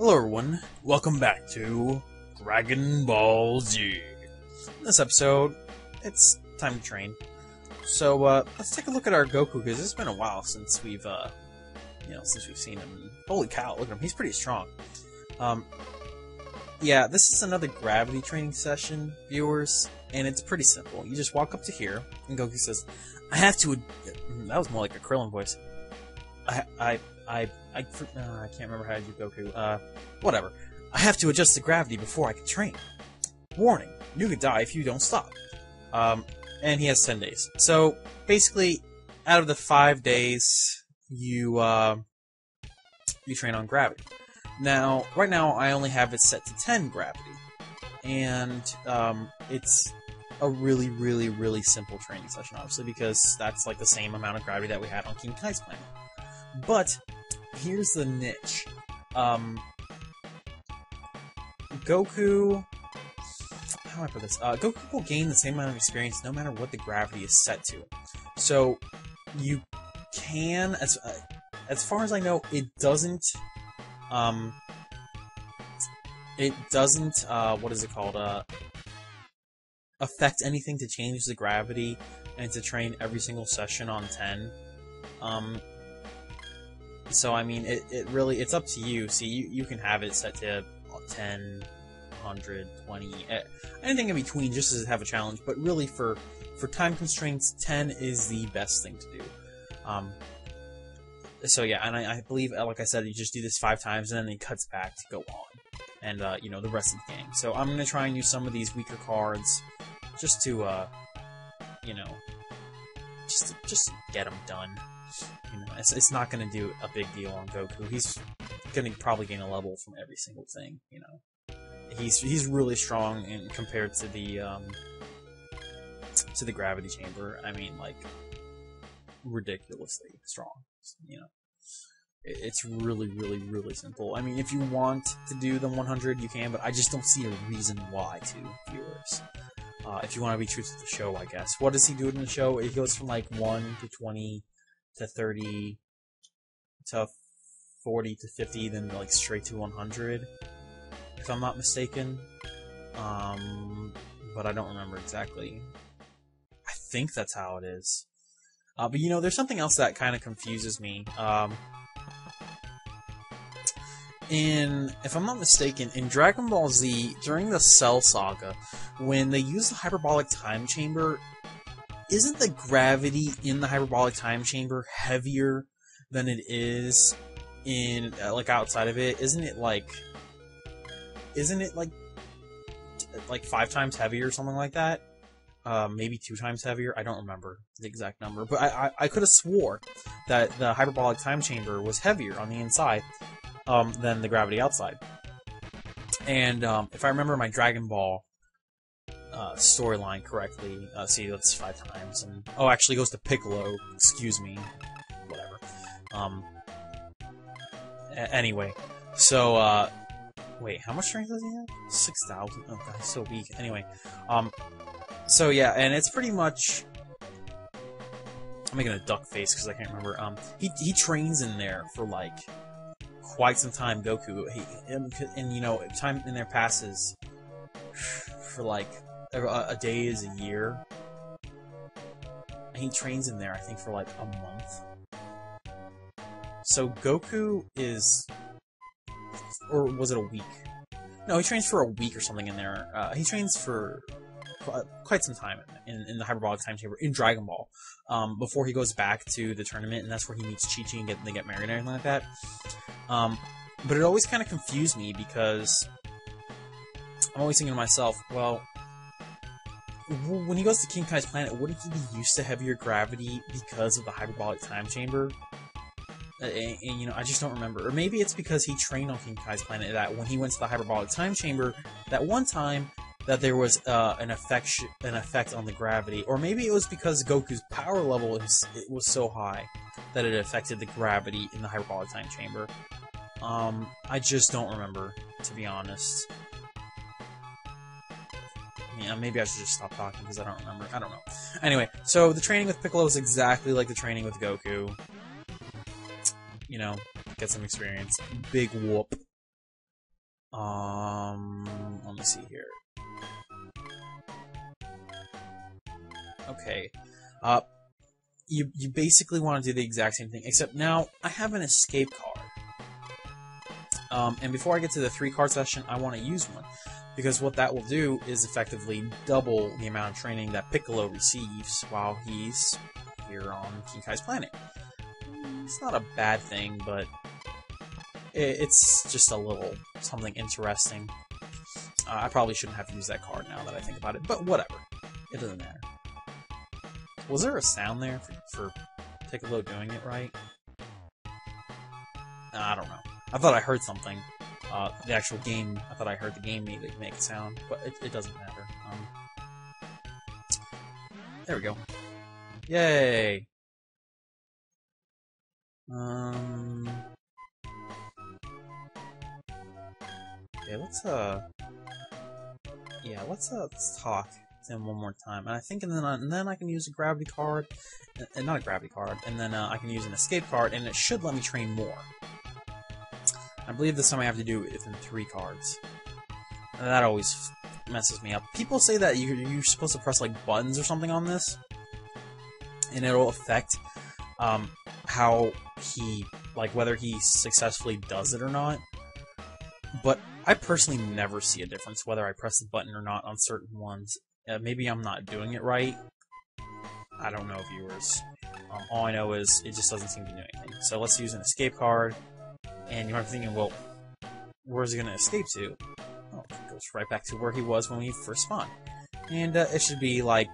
Hello everyone, welcome back to Dragon Ball Z. In this episode, it's time to train. So, let's take a look at our Goku, because it's been a while since we've, seen him. Holy cow, look at him, he's pretty strong. Yeah, this is another gravity training session, viewers, and it's pretty simple. You just walk up to here, and Goku says, I have to, that was more like a Krillin voice. I can't remember how to do Goku. Whatever. I have to adjust the gravity before I can train. Warning, you could die if you don't stop. And he has 10 days. So, basically, out of the 5 days, you train on gravity. Now, right now, I only have it set to 10 gravity. And, it's a really simple training session, obviously, because that's like the same amount of gravity that we had on King Kai's Planet. But here's the niche. Goku... How do I put this? Goku will gain the same amount of experience no matter what the gravity is set to. So, you can... as far as I know, it doesn't... what is it called? Affect anything to change the gravity and to train every single session on 10. So, I mean, it really, it's up to you. See, you can have it set to 10, 100, 20, anything in between just to have a challenge. But really, for time constraints, 10 is the best thing to do. So, yeah, and I believe, like I said, you just do this 5 times, and then it cuts back to go on. And, the rest of the game. So, I'm going to try and use some of these weaker cards just to, just get them done. It's not going to do a big deal on Goku. He's going to probably gain a level from every single thing, He's really strong and compared to the gravity chamber. I mean, like, ridiculously strong, It's really simple. I mean, if you want to do the 100, you can, but I just don't see a reason why to, viewers. If you want to be true to the show, I guess. What does he do in the show? He goes from, like, 1 to 20... to 30, to 40, to 50, then like straight to 100, if I'm not mistaken. But I don't remember exactly. I think that's how it is. But there's something else that kind of confuses me. If I'm not mistaken, in Dragon Ball Z, during the Cell Saga, when they use the hyperbolic time chamber, isn't the gravity in the hyperbolic time chamber heavier than it is in, outside of it? Isn't it like 5 times heavier or something like that? Maybe 2 times heavier? I don't remember the exact number, but I could have swore that the hyperbolic time chamber was heavier on the inside, than the gravity outside. And, if I remember my Dragon Ball storyline correctly. See, that's 5 times. And, oh, actually, it goes to Piccolo. Excuse me. Whatever. Anyway. So, wait, how much strength does he have? 6,000. Oh, God, he's so weak. Anyway. So, yeah, and it's pretty much... I'm making a duck face because I can't remember. He trains in there for, like, quite some time, Goku. Time in there passes for, like... a day is a year. And he trains in there, I think, for like a month. So Goku is... Or was it a week? No, he trains for a week or something in there. He trains for quite some time in the hyperbolic time chamber, in Dragon Ball, before he goes back to the tournament, and that's where he meets Chi Chi and they get married and everything like that. But it always kind of confused me, because I'm always thinking to myself, well... when he goes to King Kai's Planet, wouldn't he be used to heavier gravity because of the hyperbolic time chamber? And I just don't remember. Or maybe it's because he trained on King Kai's Planet, that when he went to the hyperbolic time chamber, that one time, that there was an effect on the gravity. Or maybe it was because Goku's power level was so high that it affected the gravity in the hyperbolic time chamber. I just don't remember, to be honest. Yeah, maybe I should just stop talking because I don't remember. I don't know. Anyway, so the training with Piccolo is exactly like the training with Goku. Get some experience. Big whoop. Let me see here. Okay. You basically want to do the exact same thing, except now I have an escape card. And before I get to the 3-card session, I want to use one, because what that will do is effectively double the amount of training that Piccolo receives while he's here on King Kai's Planet. It's not a bad thing, but it's just a little something interesting. I probably shouldn't have used that card now that I think about it, but whatever. It doesn't matter. Was there a sound there for Piccolo doing it right? I don't know. I thought I heard something. The actual game, I thought I heard the game make a sound, but it doesn't matter. There we go. Yay! Okay, let's talk to him one more time, and I think, and then I can use a gravity card, and not a gravity card, and then I can use an escape card, and it should let me train more. I believe this time I have to do it within 3 cards. And that always messes me up. People say that you're supposed to press like buttons or something on this, and it'll affect how he, like, whether he successfully does it or not. But I personally never see a difference whether I press the button or not on certain ones. Maybe I'm not doing it right. I don't know, viewers. All I know is it just doesn't seem to do anything. So let's use an escape card. And you might be thinking, well, where's he going to escape to? Oh, he goes right back to where he was when we first spawned. And it should be like...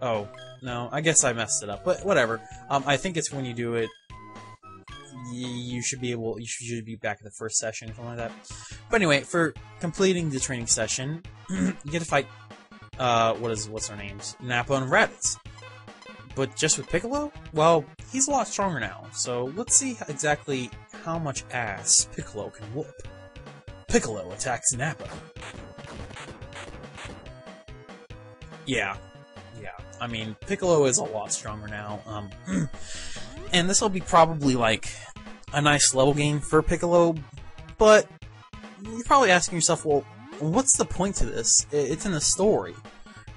Oh, no, I guess I messed it up, but whatever. I think it's when you do it, you should be able... You should be back at the first session, something like that. But anyway, for completing the training session, you get to fight... what's her names? Nappa and Raditz. But just with Piccolo? Well, he's a lot stronger now, so let's see exactly how much ass Piccolo can whoop. Piccolo attacks Nappa. Yeah. I mean, Piccolo is a lot stronger now. And this will be probably, like, a nice level game for Piccolo, but you're probably asking yourself, well, what's the point to this? It's in the story.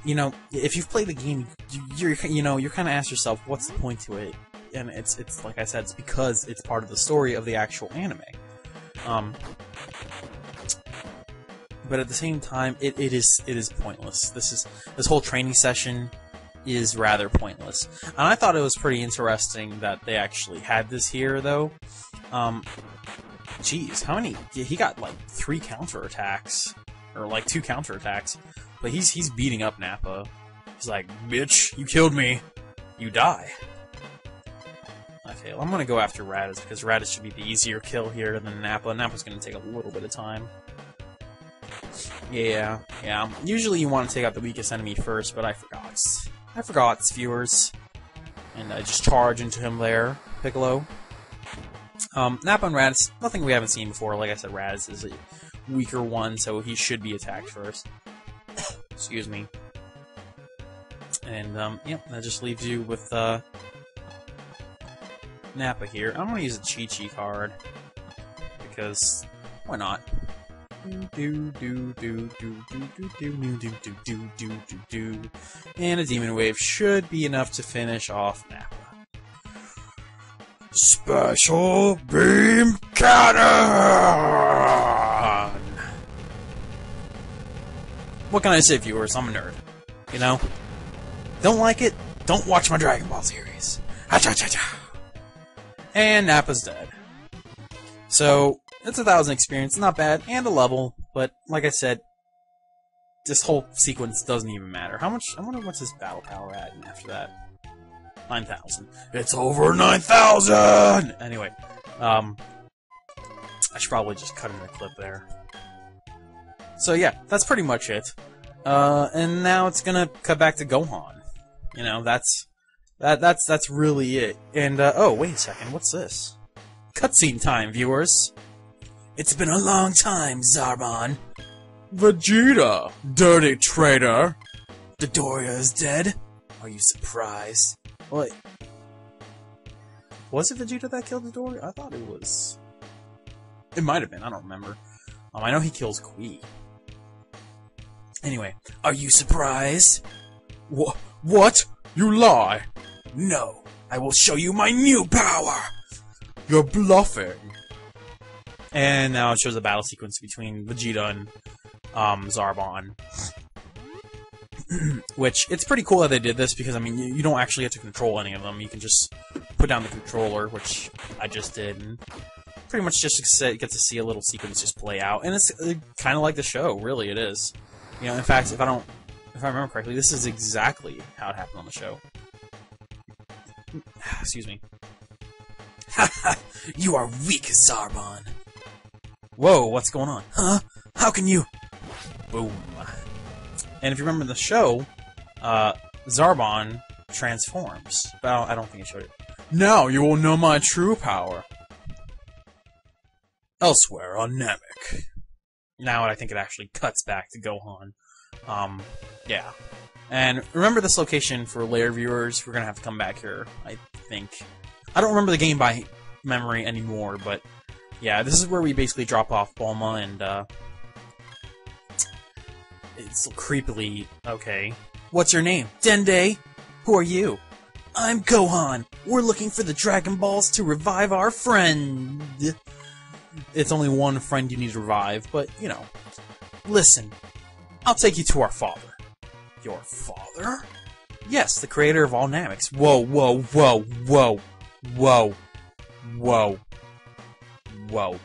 You know, if you've played the game, you're kind of asked yourself, what's the point to it? And it's like I said, it's because it's part of the story of the actual anime. But at the same time, it is pointless. This whole training session is rather pointless. And I thought it was pretty interesting that they actually had this here, though. Jeez, how many? He got like 3 counterattacks, or like 2 counterattacks. But he's beating up Nappa. He's like, bitch, you killed me. You die. Okay, well, I'm gonna go after Raditz, because Raditz should be the easier kill here than Nappa. Nappa's gonna take a little bit of time. Yeah. Usually you want to take out the weakest enemy first, but I forgot. I forgot, viewers. And I just charge into him there, Piccolo. Nappa and Raditz, nothing we haven't seen before. Like I said, Raditz is a weaker one, so he should be attacked first. Excuse me. And, yep, that just leaves you with, Nappa here. I'm gonna use a Chi Chi card, because why not? And a Demon Wave should be enough to finish off Nappa. Special Beam Cutter! What can I say, viewers? I'm a nerd. You know? Don't like it? Don't watch my Dragon Ball series. Ha-cha-cha-cha! And Nappa's dead. So, it's 1,000 experience, not bad, and a level, but like I said, this whole sequence doesn't even matter. How much, I wonder what's his battle power at, and after that? 9,000. It's over 9,000! Anyway, I should probably just cut in a clip there. So yeah, that's pretty much it. And now it's gonna cut back to Gohan. You know, that's really it. And, oh, wait a second, what's this? Cutscene time, viewers! It's been a long time, Zarbon! Vegeta! Dirty traitor! Dodoria is dead? Are you surprised? What? Was it Vegeta that killed Dodoria? I thought it was... It might have been, I don't remember. I know he kills Kui. Anyway, are you surprised? What? You lie! No, I will show you my new power! You're bluffing! And now it shows a battle sequence between Vegeta and Zarbon. Which, it's pretty cool that they did this, because, I mean, you don't actually have to control any of them. You can just put down the controller, which I just did, and pretty much just get to see a little sequence just play out. And it's kind of like the show, really, it is. You know, in fact, if I remember correctly, this is exactly how it happened on the show. Excuse me. Haha, you are weak, Zarbon. Whoa, what's going on? Huh? How can you? Boom. And if you remember the show, Zarbon transforms. Well, I don't think it showed it. Now you will know my true power. Elsewhere on Namek. Now I think it actually cuts back to Gohan. Yeah. And remember this location for later viewers. We're gonna have to come back here, I think. I don't remember the game by memory anymore, but yeah, this is where we basically drop off Bulma and, it's creepily... Okay. What's your name? Dende? Who are you? I'm Gohan! We're looking for the Dragon Balls to revive our friend! It's only one friend you need to revive, but, you know. Listen, I'll take you to our father. Your father? Yes, the creator of all Nameks. Whoa, whoa, whoa, whoa. Whoa. Whoa. Whoa.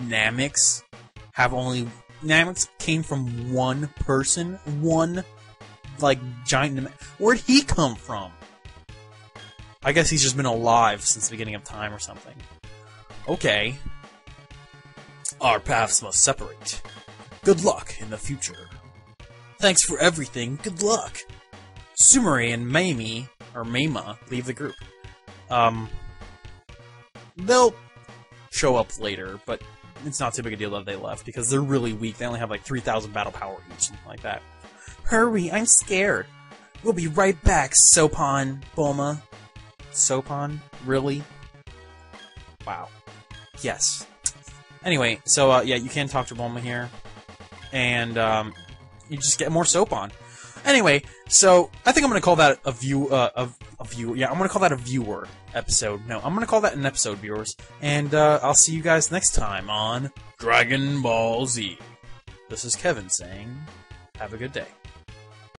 Nameks have only... Namek came from one person, one, like, giant Namek. Where'd he come from? I guess he's just been alive since the beginning of time or something. Okay. Our paths must separate. Good luck in the future. Thanks for everything, good luck. Sumeri and Mamie, or Mema, leave the group. They'll show up later, but... It's not too big a deal that they left, because they're really weak. They only have like 3,000 battle power each, something like that. Hurry, I'm scared. We'll be right back, Sopon, Bulma. Sopon? Really? Wow. Yes. Anyway, so, yeah, you can talk to Bulma here. And, you just get more Sopon. Anyway, so, I think I'm gonna call that I'm gonna call that a viewer episode. No, I'm gonna call that an episode, viewers. And, I'll see you guys next time on Dragon Ball Z. This is Kevin saying, have a good day.